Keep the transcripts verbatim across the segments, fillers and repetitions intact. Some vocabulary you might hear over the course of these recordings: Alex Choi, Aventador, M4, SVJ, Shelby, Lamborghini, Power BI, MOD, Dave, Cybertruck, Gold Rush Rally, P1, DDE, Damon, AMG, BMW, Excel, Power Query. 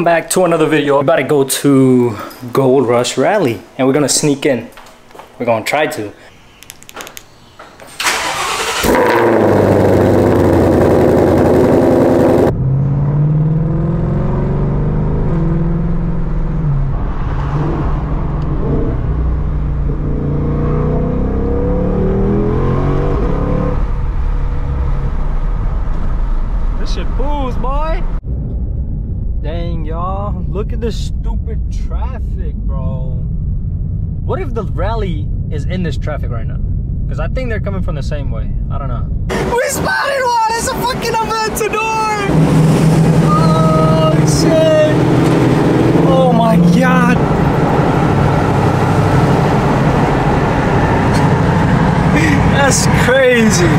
Welcome back to another video. We're about to go to Gold Rush Rally and we're gonna sneak in. We're gonna try to. Look at this stupid traffic, bro. What if the rally is in this traffic right now? Because I think they're coming from the same way. I don't know. We spotted one! It's a fucking Aventador! Oh, shit! Oh, my God! That's crazy.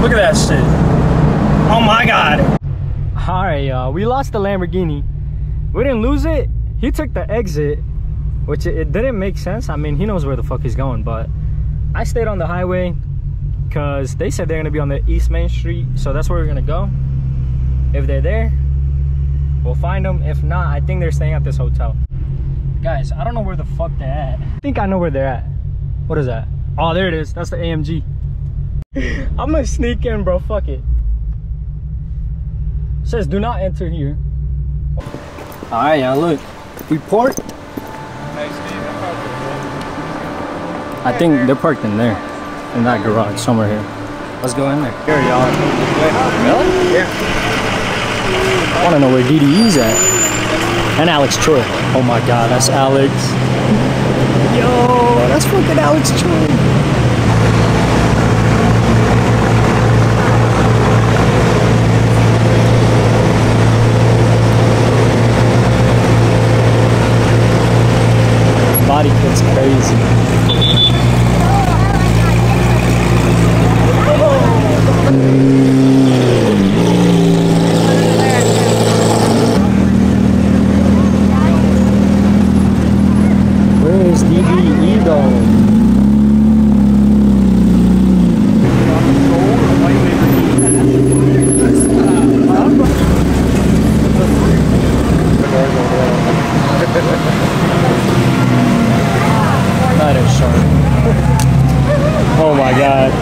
Look at that shit. Oh my God. All right, y'all. We lost the Lamborghini. We didn't lose it. He took the exit, which it, it didn't make sense. I mean, he knows where the fuck he's going, but I stayed on the highway because they said they're going to be on the East Main Street. So that's where we're going to go. If they're there, we'll find them. If not, I think they're staying at this hotel. Guys, I don't know where the fuck they're at. I think I know where they're at. What is that? Oh, there it is. That's the A M G. I'm gonna sneak in, bro. Fuck it. It says do not enter here. Alright, y'all, look. We parked. I think they're parked in there. In that garage, somewhere here. Let's go in there. Here, y'all. Really? Yeah. I wanna know where D D E's at. And Alex Choi. Oh my God, that's Alex. Yo, that's fucking Alex Choi. Body gets crazy. Where is D D E though? Oh my God.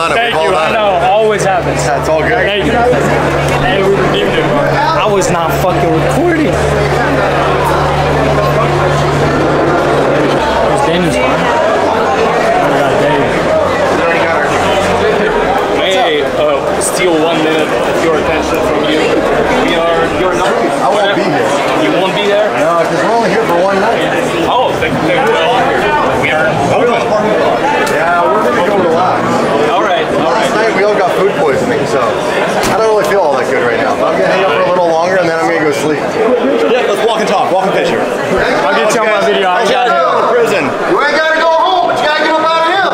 done it. Thank We've you. All done I know. It. Always happens. That's all good. Thank you. Hey, we redeemed it, bro. I was not fucking recording. Where's Daniel's car? We got Dave. We already got our May uh, steal one minute of your attention from you. We are. You're not. I won't be here. You won't be there? No, because we're only here for one night. Yeah. Oh, thank you. We're all here. We are. Oh, no. Yeah, we're going to go relax. All right. All Last right. night we all got food poisoning, so I don't really feel all that good right now. But I'm going to hang out for a little longer and then I'm going to go sleep. Yeah, let's walk and talk. Walk and picture. I'm going to tell my video. I got to go to prison. You ain't got to go home, but you got to get up out of here.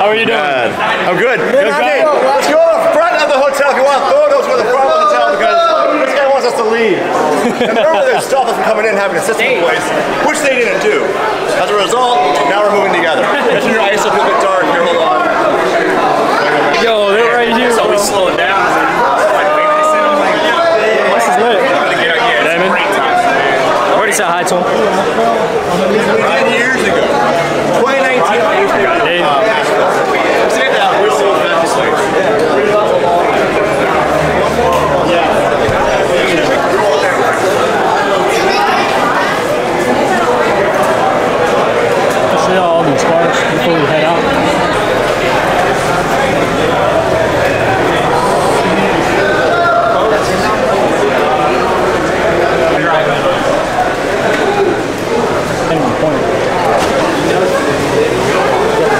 How are you doing? Uh, I'm good. Good day. Let's go to the front of the hotel. If you want photos with the front of the hotel, because this guy wants us to leave. And remember, they stopped us from coming in and having a system in place, which they didn't do. As a result, now we're moving together. Your eyes look a bit dark here, hold on. Yo, they're right here. It's always slowing down. This is lit. Damon, I already said hi to him. Ten years ago, twenty nineteen. Say that we're still in this place. Yeah. All these cars before we head out.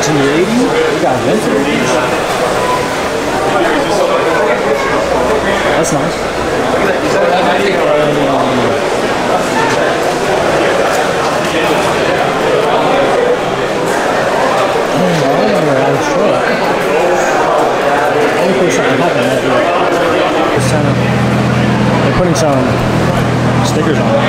Ten eighty. We got Aventador. That's nice. Um, I don't know, I'm sure. I think there's something happening after that. They're putting some stickers on it.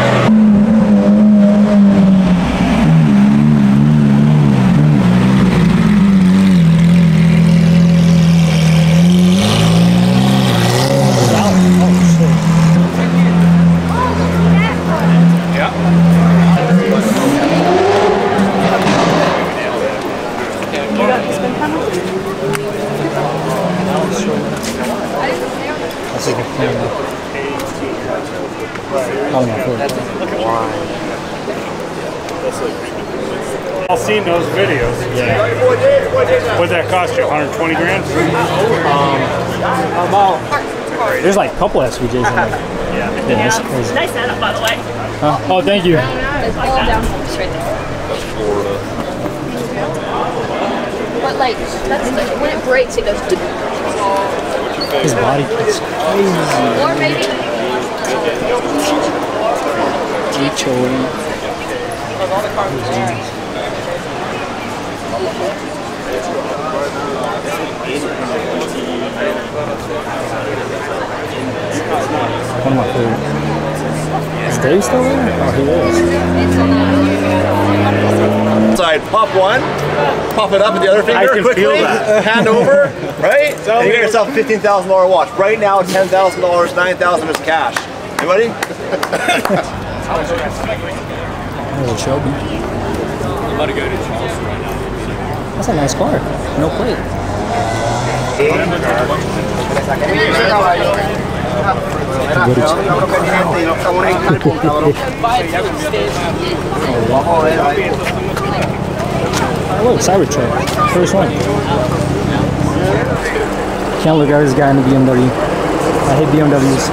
Those videos. Yeah. What'd that cost you? one hundred twenty grand? Um, about. There's like a couple S V Js in there. Yeah. Yeah, that's crazy. Nice setup, by the way. Huh? Oh, thank you. There's all down right there. That's Florida. But like, that's the, when it breaks, it goes. His body gets crazy. Or maybe. G-Choi. One more food. Is Dave still in? Oh, he is. So I'd pop one, pop it up with the other finger, I can quickly feel that. Hand over, right? So and you get yourself a fifteen thousand dollar watch. Right now, ten thousand dollars, nine thousand dollars is cash. Anybody? Oh, Shelby. I'm about to go to Charleston right now. That's a nice car. No plate. Oh, look, Cybertruck. First one. Can't look at this guy in the B M W. I hate B M Ws.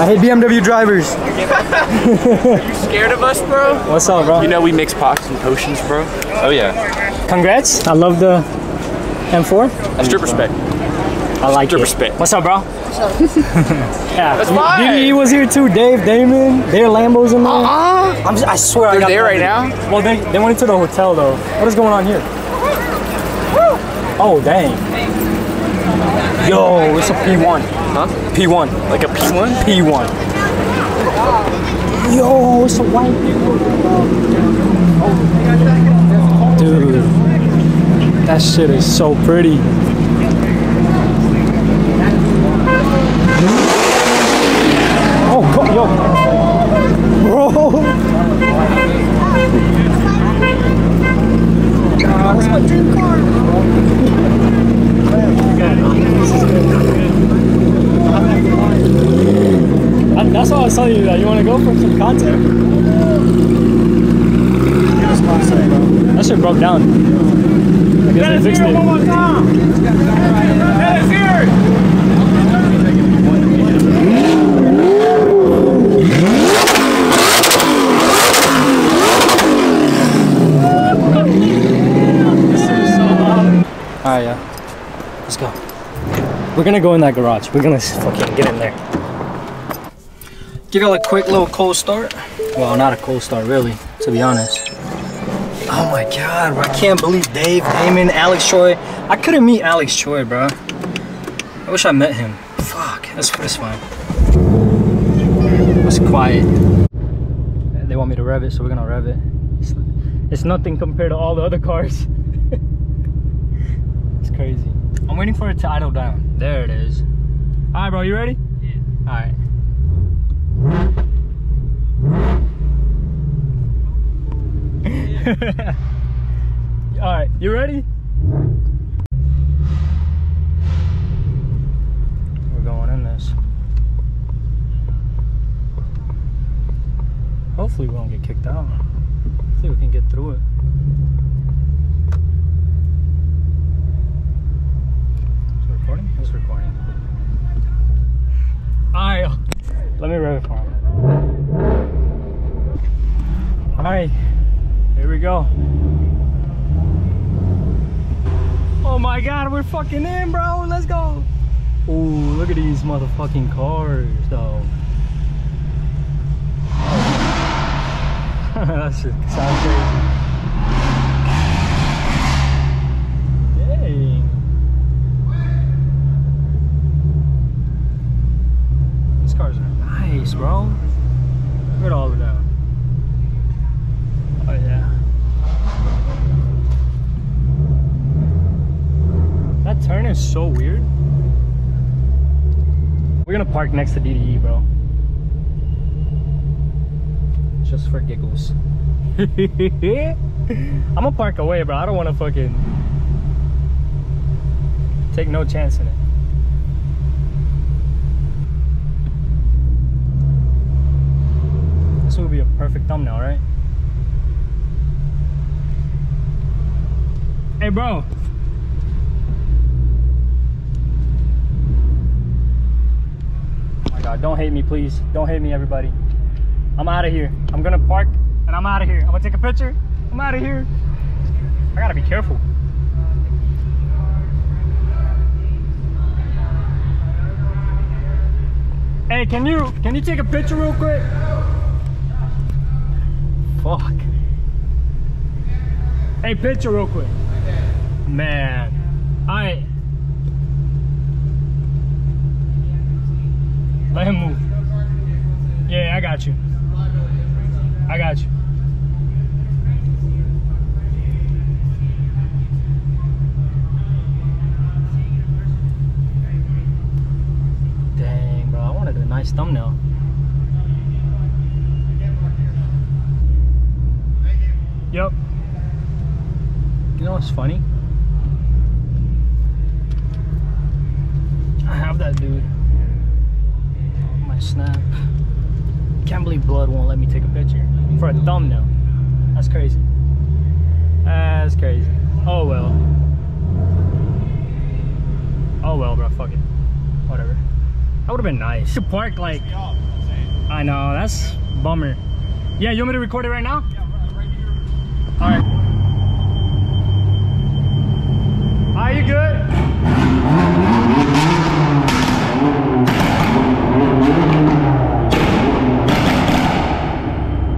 I hate B M W drivers. Are you scared of us, bro? What's up, bro? You know we mix pots and potions, bro. Oh, yeah. Congrats, I love the M four. Strip respect. I like Strip it. Respect. What's up, bro? What's up? Yeah. That's why. D D E was here too, Dave, Damon, their Lambos in there. Uh-uh. I'm just, I swear They're I got there right now? Well, they, they went into the hotel though. What is going on here? Woo. Oh, dang. Yo, it's a P one. Huh? P one. Like a P one? P one. Yo, it's a white P one. Dude, that shit is so pretty. Oh, go, yo. Bro. That's my dream car. from some contact. That shit broke down. I guess that they fixed it. One more time. That is here. Alright, yeah. Let's go. We're gonna go in that garage. We're gonna fucking get in there. Give y'all a quick little cold start. Well, not a cold start, really, to be honest. Oh my god, bro. I can't believe Dave, Damon, Alex Choi. I couldn't meet Alex Choi, bro. I wish I met him. Fuck, that's, that's fine. It's quiet. They want me to rev it, so we're gonna rev it. It's, it's nothing compared to all the other cars. Crazy. I'm waiting for it to idle down. There it is. Alright, bro, you ready? Yeah. Alright. Yeah. Alright, you ready? We're going in this. Hopefully we won't get kicked out. Hopefully we can get through it. It's recording. Alright, let me rev it for him. Alright, here we go. Oh my god, we're fucking in, bro. Let's go. Ooh, look at these motherfucking cars, though. That shit sounds crazy. Bro, look at all of that. Oh yeah, that turn is so weird. We're gonna park next to D D E, bro, just for giggles. I'm gonna park away, bro. I don't want to fucking take no chance in it. This would be a perfect thumbnail, right? Hey, bro. Oh my god, don't hate me, please. Don't hate me, everybody. I'm out of here. I'm gonna park and I'm out of here. I'm gonna take a picture. I'm out of here. I gotta be careful. Hey, can you can you take a picture real quick? Fuck. Hey, picture real quick. Man. Alright. Let him move. Yeah, I got you. I got you. Dang, bro. I wanted a nice thumbnail. Yep. You know what's funny? I have that dude. My snap. Can't believe blood won't let me take a picture for a thumbnail. That's crazy. That's crazy. Oh well. Oh well, bro. Fuck it. Whatever. That would have been nice. To park like. I know. That's a bummer. Yeah, you want me to record it right now? All right. Are you good?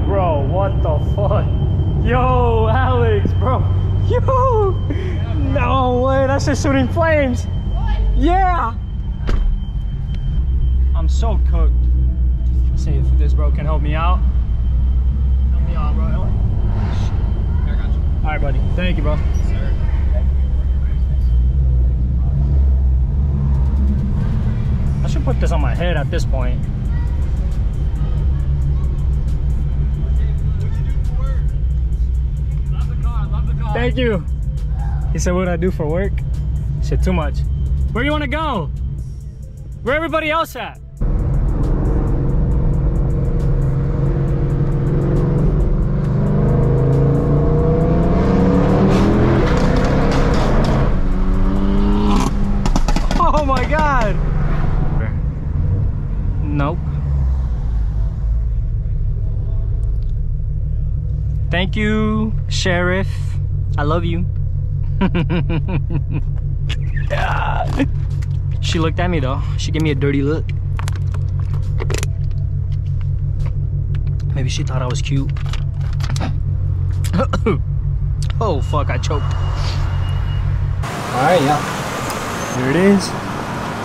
Bro, what the fuck? Yo, Alex, bro. Yo! No way, that's just shooting flames. What? Yeah! I'm so cooked. Let's see if this bro can help me out. Help me out, bro. All right, buddy. Thank you, bro. Yes, sir. I should put this on my head at this point. What'd you do for work? Love the car. Love the car. Thank you. He said, "What'd I do for work?" Shit, too much. Where you want to go? Where everybody else at? my god! Nope. Thank you, Sheriff. I love you. Yeah. She looked at me though. She gave me a dirty look. Maybe she thought I was cute. Oh fuck, I choked. Alright, yeah. There it is.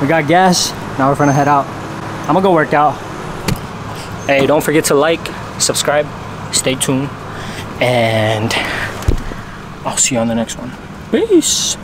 We got gas. Now we're gonna head out. I'm gonna go work out. Hey, don't forget to like, subscribe, stay tuned, and I'll see you on the next one. Peace.